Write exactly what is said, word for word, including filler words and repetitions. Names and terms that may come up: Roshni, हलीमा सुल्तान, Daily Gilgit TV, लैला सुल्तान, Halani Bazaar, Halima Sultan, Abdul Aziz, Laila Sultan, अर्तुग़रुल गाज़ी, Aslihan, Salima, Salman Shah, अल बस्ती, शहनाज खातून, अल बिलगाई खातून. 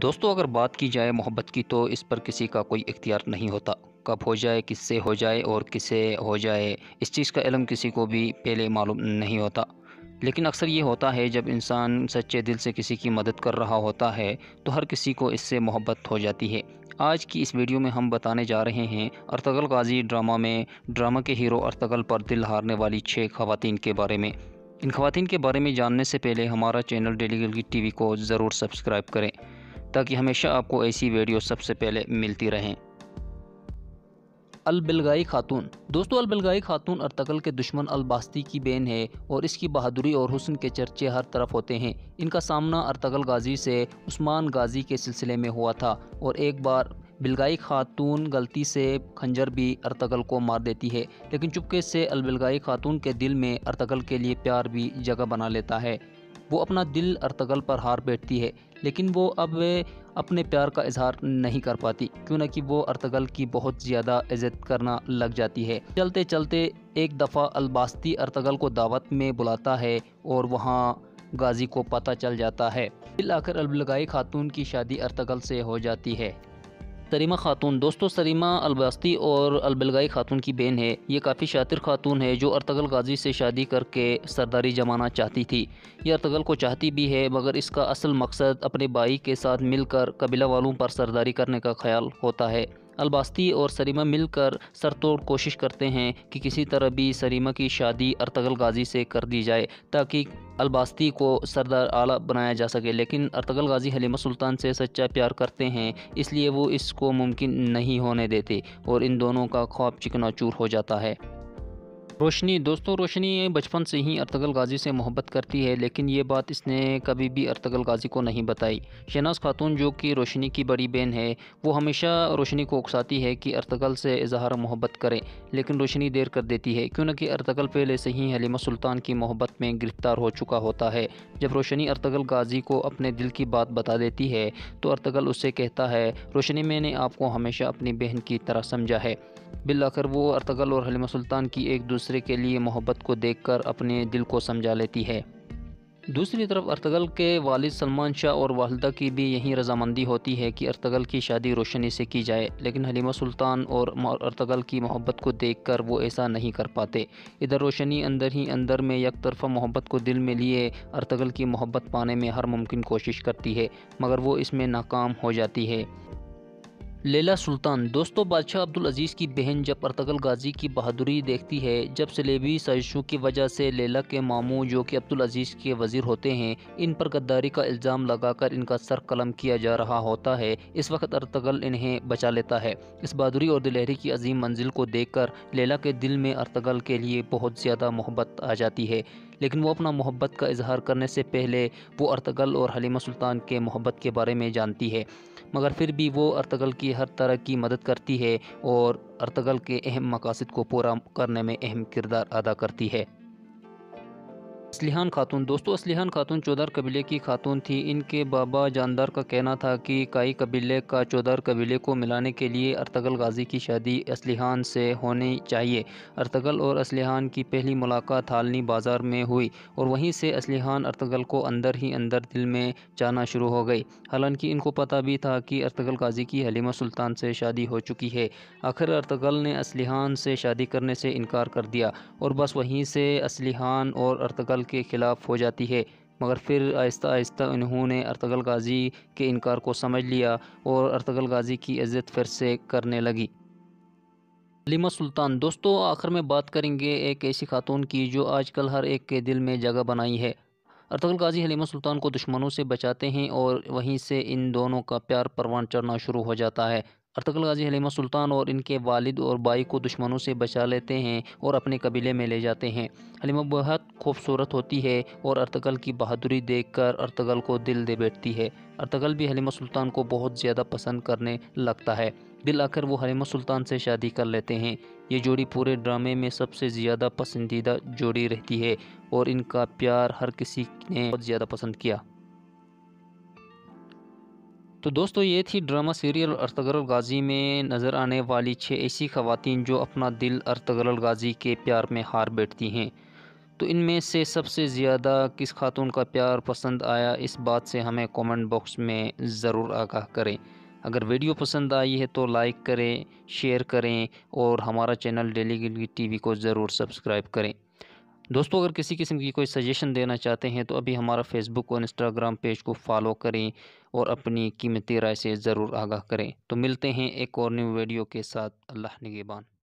दोस्तों अगर बात की जाए मोहब्बत की तो इस पर किसी का कोई इख्तियार नहीं होता। कब हो जाए, किससे हो जाए और किसे हो जाए, इस चीज़ का इल्म किसी को भी पहले मालूम नहीं होता। लेकिन अक्सर ये होता है जब इंसान सच्चे दिल से किसी की मदद कर रहा होता है तो हर किसी को इससे मोहब्बत हो जाती है। आज की इस वीडियो में हम बताने जा रहे हैं अर्तुग़रुल गाज़ी ड्रामा में ड्रामा के हीरो अर्तुग़रुल पर दिल हारने वाली छः खवातीन के बारे में। इन खवातीन के बारे में जानने से पहले हमारा चैनल डेली गिलगित टीवी को ज़रूर सब्सक्राइब करें ताकि हमेशा आपको ऐसी वीडियो सबसे पहले मिलती रहें। अल बिलगाई खातून। दोस्तों अल बिलगाई खातून अर्तुग़रुल के दुश्मन अल बस्ती की बहन है और इसकी बहादुरी और हुस्न के चर्चे हर तरफ होते हैं। इनका सामना अर्तुग़रुल गाज़ी से उस्मान गाज़ी के सिलसिले में हुआ था और एक बार बिलगाई खातून गलती से खंजर भी अर्तुग़रुल को मार देती है, लेकिन चुपके से अल बिलगाई खातून के दिल में अर्तुग़रुल के लिए प्यार भी जगह बना लेता है। वो अपना दिल अर्तुग़रुल पर हार बैठती है, लेकिन वो अब अपने प्यार का इजहार नहीं कर पाती क्यों न कि वो अर्तुग़रुल की बहुत ज़्यादा इज्जत करना लग जाती है। चलते चलते एक दफ़ा अल बस्ती अर्तुग़रुल को दावत में बुलाता है और वहाँ गाज़ी को पता चल जाता है। फिर आकर अल बिलगाई खातून की शादी अर्तुग़रुल से हो जाती है। सलीमा खातून। दोस्तों सलीमा अल बस्ती और अल बिलगाई खातून की बहन है। ये काफ़ी शातिर खातून है जो अर्तुग़रुल गाज़ी से शादी करके सरदारी जमाना चाहती थी। ये अर्तुग़रुल को चाहती भी है मगर इसका असल मकसद अपने भाई के साथ मिलकर कबीला वालों पर सरदारी करने का ख्याल होता है। अल बस्ती और सलीमा मिलकर सरतोड़ कोशिश करते हैं कि किसी तरह भी सलीमा की शादी अर्तुग़रुल गाज़ी से कर दी जाए ताकि अल बस्ती को सरदार आला बनाया जा सके, लेकिन अर्तुग़रुल गाज़ी हलीमा सुल्तान से सच्चा प्यार करते हैं इसलिए वो इसको मुमकिन नहीं होने देते और इन दोनों का ख्वाब चिकनाचूर हो जाता है। रोशनी। दोस्तों रोशनी बचपन से ही अर्तुग़रुल गाज़ी से मोहब्बत करती है, लेकिन ये बात इसने कभी भी अर्तुग़रुल गाज़ी को नहीं बताई। शहनाज खातून जो कि रोशनी की बड़ी बहन है वो हमेशा रोशनी को उकसाती है कि अर्तुग़रुल से इजहार मोहब्बत करें, लेकिन रोशनी देर कर देती है क्यों न कि अर्तुग़रुल पहले से ही हलीमा सुल्तान की मोहब्बत में गिरफ्तार हो चुका होता है। जब रोशनी अर्तुग़रुल गाज़ी को अपने दिल की बात बता देती है तो अर्तुग़रुल उससे कहता है रोशनी मैंने आपको हमेशा अपनी बहन की तरह समझा है। बिलआखिर वो अर्तुग़रुल और हलीमा सुल्तान की एक दूसरे के लिए मोहब्बत को देखकर अपने दिल को समझा लेती है। दूसरी तरफ अर्तुग़रुल के वालिद सलमान शाह और वालिदा की भी यही रजामंदी होती है कि अर्तुग़रुल की शादी रोशनी से की जाए, लेकिन हलीमा सुल्तान और अर्तुग़रुल की मोहब्बत को देखकर वो ऐसा नहीं कर पाते। इधर रोशनी अंदर ही अंदर में एक तरफ़ा मोहब्बत को दिल में लिए अर्तुग़रुल की मोहब्बत पाने में हर मुमकिन कोशिश करती है मगर वो इसमें नाकाम हो जाती है। लैला सुल्तान। दोस्तों बादशाह अब्दुल अजीज़ की बहन जब अर्तुग़रुल गाज़ी की बहादुरी देखती है, जब सलेबी साजिशों की वजह से लैला के मामू जो कि अब्दुल अजीज़ के वज़ीर होते हैं इन पर गद्दारी का इल्ज़ाम लगाकर इनका सर कलम किया जा रहा होता है, इस वक्त अर्तुग़रुल इन्हें बचा लेता है। इस बहादुरी और दिलहरी की अजीम मंजिल को देख कर लैला के दिल में अर्तुग़रुल के लिए बहुत ज़्यादा मोहब्बत आ जाती है, लेकिन वो अपना मोहब्बत का इजहार करने से पहले वो अर्तुग़रुल और हलीमा सुल्तान के मोहब्बत के बारे में जानती है, मगर फिर भी वो अर्तुग़रुल की हर तरह की मदद करती है और अर्तुग़रुल के अहम मकासद को पूरा करने में अहम किरदार अदा करती है। असलिहान खातून। दोस्तों असलिहान खातून चौधर कबीले की खातून थी। इनके बाबा जानदार का कहना था कि काई कबीले का चौधर कबीले को मिलाने के लिए अर्तुग़रुल गाज़ी की शादी असलिहान से होनी चाहिए। अर्तुग़रुल और असलिहान की पहली मुलाकात हालनी बाज़ार में हुई और वहीं से असलिहान अर्तुग़रुल को अंदर ही अंदर दिल में जाना शुरू हो गई। हालांकि इनको पता भी था कि अर्तुग़रुल गाज़ी की हलीमा सुल्तान से शादी हो चुकी है। आखिर अर्तुग़रुल ने असलिहान से शादी करने से इनकार कर दिया और बस वहीं से असलिहान और अर्तुग़रुल के खिलाफ हो जाती है, मगर फिर आहिस्ता आहिस्ता उन्होंने अर्तुग़रुल गाज़ी के इनकार को समझ लिया और अर्तुग़रुल गाज़ी की इज्जत फिर से करने लगी। हलीमा सुल्तान। दोस्तों आखिर में बात करेंगे एक ऐसी खातून की जो आजकल हर एक के दिल में जगह बनाई है। अर्तुग़रुल गाज़ी हलीमा सुल्तान को दुश्मनों से बचाते हैं और वहीं से इन दोनों का प्यार परवान चढ़ना शुरू हो जाता है। अर्तुग़रुल गाज़ी हलीमा सुल्तान और इनके वालिद और भाई को दुश्मनों से बचा लेते हैं और अपने कबीले में ले जाते हैं। हलीमा बहुत खूबसूरत होती है और अर्तुग़रुल की बहादुरी देखकर अर्तुग़रुल को दिल दे बैठती है। अर्तुग़रुल भी हलीमा सुल्तान को बहुत ज़्यादा पसंद करने लगता है। दिल आकर वो हलीमा सुल्तान से शादी कर लेते हैं। ये जोड़ी पूरे ड्रामे में सबसे ज़्यादा पसंदीदा जोड़ी रहती है और इनका प्यार हर किसी ने बहुत ज़्यादा पसंद किया। तो दोस्तों ये थी ड्रामा सीरियल अर्तुग़रुल गाज़ी में नज़र आने वाली छः ऐसी खवातीन जो अपना दिल अर्तुग़रुल गाज़ी के प्यार में हार बैठती हैं। तो इनमें से सबसे ज़्यादा किस खातून का प्यार पसंद आया, इस बात से हमें कमेंट बॉक्स में ज़रूर आगाह करें। अगर वीडियो पसंद आई है तो लाइक करें, शेयर करें और हमारा चैनल डेली गिलगित टीवी को ज़रूर सब्सक्राइब करें। दोस्तों, अगर किसी किस्म की कोई सजेशन देना चाहते हैं तो अभी हमारा फेसबुक और इंस्टाग्राम पेज को फॉलो करें और अपनी कीमती राय से ज़रूर आगाह करें। तो मिलते हैं एक और न्यू वीडियो के साथ। अल्लाह निगेबान।